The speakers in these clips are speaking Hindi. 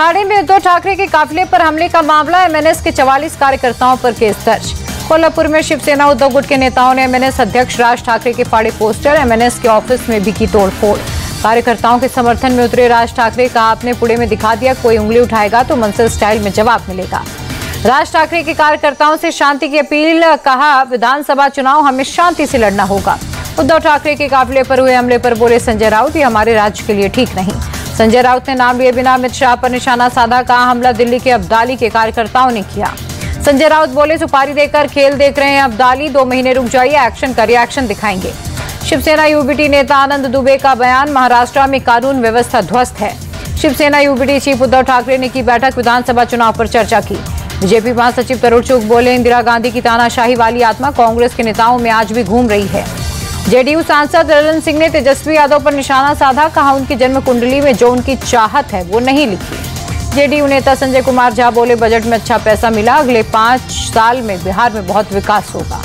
ठाणे में उद्धव ठाकरे के काफिले पर हमले का मामला, एमएनएस के 44 कार्यकर्ताओं पर केस दर्ज। कोल्हापुर में शिवसेना उद्धव गुट के नेताओं ने एमएनएस अध्यक्ष राज ठाकरे के फाड़े पोस्टर, एमएनएस के ऑफिस में भी की तोड़फोड़। कार्यकर्ताओं के समर्थन में उतरे राज ठाकरे, कहा आपने पुणे में दिखा दिया, कोई उंगली उठाएगा तो मनसर स्टाइल में जवाब मिलेगा। राज ठाकरे के कार्यकर्ताओं से शांति की अपील, कहा विधानसभा चुनाव हमें शांति से लड़ना होगा। उद्धव ठाकरे के काफिले पर हुए हमले पर बोले संजय राउत, ये हमारे राज्य के लिए ठीक नहीं। संजय राउत ने नाम लिए बिना अमित शाह पर निशाना साधा, कहा हमला दिल्ली के अब्दाली के कार्यकर्ताओं ने किया। संजय राउत बोले सुपारी देकर खेल देख रहे हैं अब्दाली, 2 महीने रुक जाइए, एक्शन का रिएक्शन दिखाएंगे। शिवसेना यूबीटी नेता आनंद दुबे का बयान, महाराष्ट्र में कानून व्यवस्था ध्वस्त है। शिवसेना यूबीटी चीफ उद्धव ठाकरे ने की बैठक, विधानसभा चुनाव पर चर्चा की। बीजेपी महासचिव तरुण चौक बोले इंदिरा गांधी की तानाशाही वाली आत्मा कांग्रेस के नेताओं में आज भी घूम रही है। जेडीयू सांसद रजन सिंह ने तेजस्वी यादव पर निशाना साधा, कहा उनकी जन्म कुंडली में जो उनकी चाहत है वो नहीं लिखी। जेडीयू नेता संजय कुमार झा बोले बजट में अच्छा पैसा मिला, अगले 5 साल में बिहार में बहुत विकास होगा।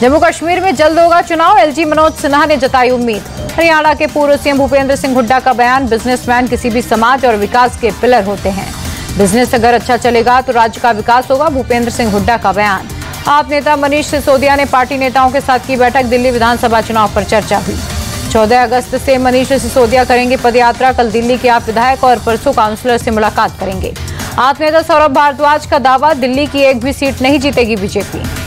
जम्मू कश्मीर में जल्द होगा चुनाव, एलजी मनोज सिन्हा ने जताई उम्मीद। हरियाणा के पूर्व सीएम भूपिंदर सिंह हुड्डा का बयान, बिजनेसमैन किसी भी समाज और विकास के पिलर होते हैं, बिजनेस अगर अच्छा चलेगा तो राज्य का विकास होगा। भूपिंदर सिंह हुड्डा का बयान। आप नेता मनीष सिसोदिया ने पार्टी नेताओं के साथ की बैठक, दिल्ली विधानसभा चुनाव पर चर्चा हुई। 14 अगस्त से मनीष सिसोदिया करेंगे पदयात्रा, कल दिल्ली के आप विधायक और परसों काउंसिलर से मुलाकात करेंगे। आप नेता सौरभ भारद्वाज का दावा, दिल्ली की एक भी सीट नहीं जीतेगी बीजेपी।